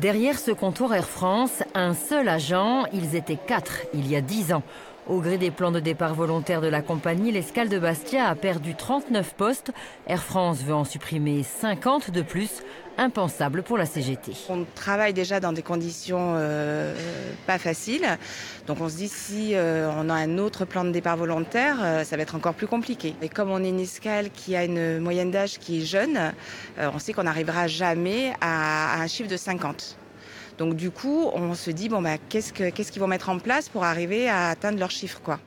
Derrière ce comptoir Air France, un seul agent, ils étaient 4 il y a 10 ans. Au gré des plans de départ volontaires de la compagnie, l'escale de Bastia a perdu 39 postes. Air France veut en supprimer 50 de plus, impensable pour la CGT. On travaille déjà dans des conditions pas faciles. Donc on se dit si on a un autre plan de départ volontaire, ça va être encore plus compliqué. Et comme on est une escale qui a une moyenne d'âge qui est jeune, on sait qu'on n'arrivera jamais à un chiffre de 50. Donc du coup, on se dit, qu'est-ce qu'ils vont mettre en place pour arriver à atteindre leur chiffre, quoi.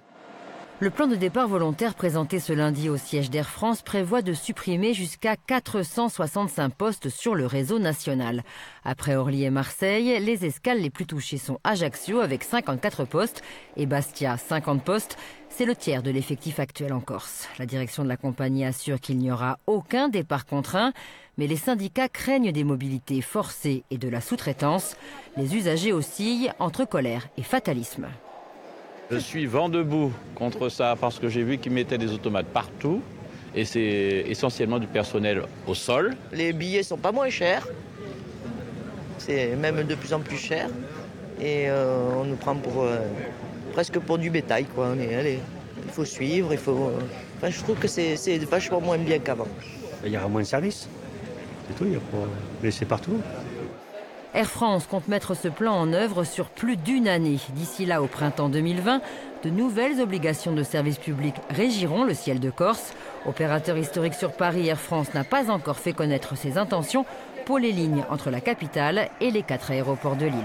Le plan de départ volontaire présenté ce lundi au siège d'Air France prévoit de supprimer jusqu'à 465 postes sur le réseau national. Après Orly et Marseille, les escales les plus touchées sont Ajaccio avec 54 postes et Bastia 50 postes. C'est le tiers de l'effectif actuel en Corse. La direction de la compagnie assure qu'il n'y aura aucun départ contraint, mais les syndicats craignent des mobilités forcées et de la sous-traitance. Les usagers oscillent entre colère et fatalisme. Je suis vent debout contre ça parce que j'ai vu qu'ils mettaient des automates partout et c'est essentiellement du personnel au sol. Les billets sont pas moins chers, c'est même de plus en plus cher et on nous prend pour presque pour du bétail, quoi. Il faut suivre, je trouve que c'est vachement moins bien qu'avant. Il y aura moins de services, c'est tout, il y a pour laisser partout. Air France compte mettre ce plan en œuvre sur plus d'une année. D'ici là, au printemps 2020, de nouvelles obligations de service public régiront le ciel de Corse. Opérateur historique sur Paris, Air France n'a pas encore fait connaître ses intentions pour les lignes entre la capitale et les 4 aéroports de l'île.